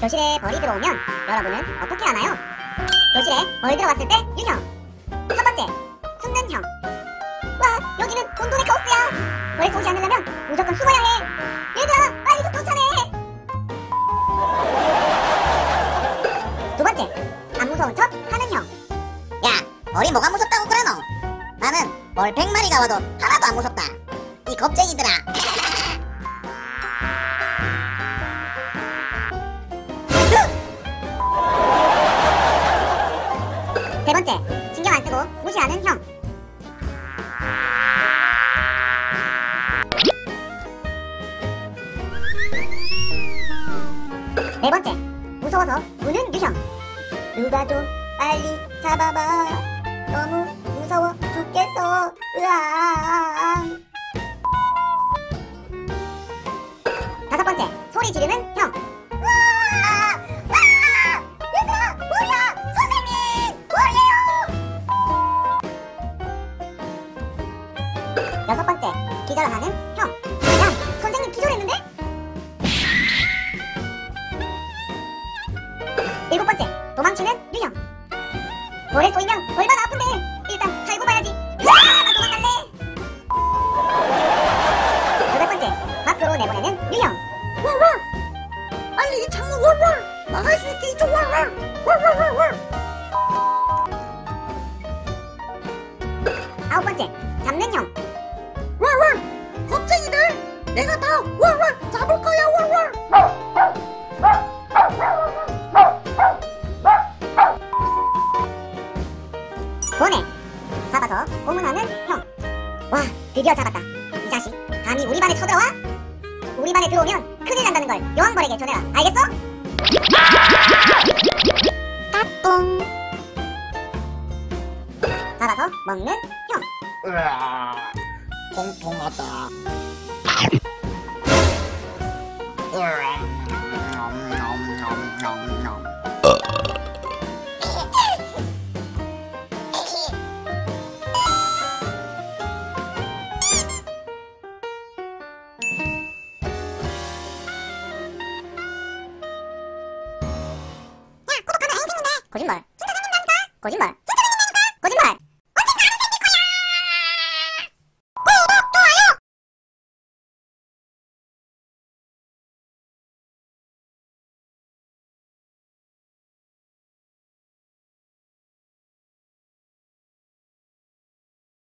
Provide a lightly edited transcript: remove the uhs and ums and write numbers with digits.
교실에 벌이 들어오면 여러분은 어떻게 하나요? 교실에 벌 들어왔을 때 유형. 첫 번째, 숨는 형. 와, 여기는 돈돈의 카오스야. 벌에서 오지 않으려면 무조건 숨어야 해. 얘들아, 빨리 좀 도착해. 두 번째, 안 무서운 척 하는 형. 야, 벌이 뭐가 무섭다고 그래 너. 나는 벌 100마리가 와도 하나도 안 무섭다. 이 겁쟁이들아. 세 번째, 신경 안 쓰고 무시하는 형. 네 번째, 무서워서 우는 유형. 누가 좀 빨리 잡아봐. 너무 무서워 죽겠어. 으앙. 다섯 번째, 소리 지르는 형. 여섯 번째, 기절하는 형. 야, 선생님 기절했는데? 일곱 번째, 도망치는 유형. 벌에 쏘이면 얼마나 아픈데. 일단 살고 봐야지. 으아, 나 도망갈래. 여덟 번째, 밖으로 내보내는 유형. 와와, 아니 이 창문 와와, 나갈 수 있게 이쪽 와와 와와와와. 아홉 번째, 잡는 형. 왈왈! 겁쟁이들! 내가 다 왈왈 잡을 거야 왈왈! 보내! 잡아서 고문하는 형. 와, 드디어 잡았다. 이 자식, 감히 우리 반에 쳐들어와? 우리 반에 들어오면 큰일 난다는 걸 여왕벌에게 전해라. 알겠어? 까꿍! 잡아서 먹는 형. 통통하다. 야, 구독하면 안 생긴다. 거짓말. 진짜 생긴다니까. 거짓말.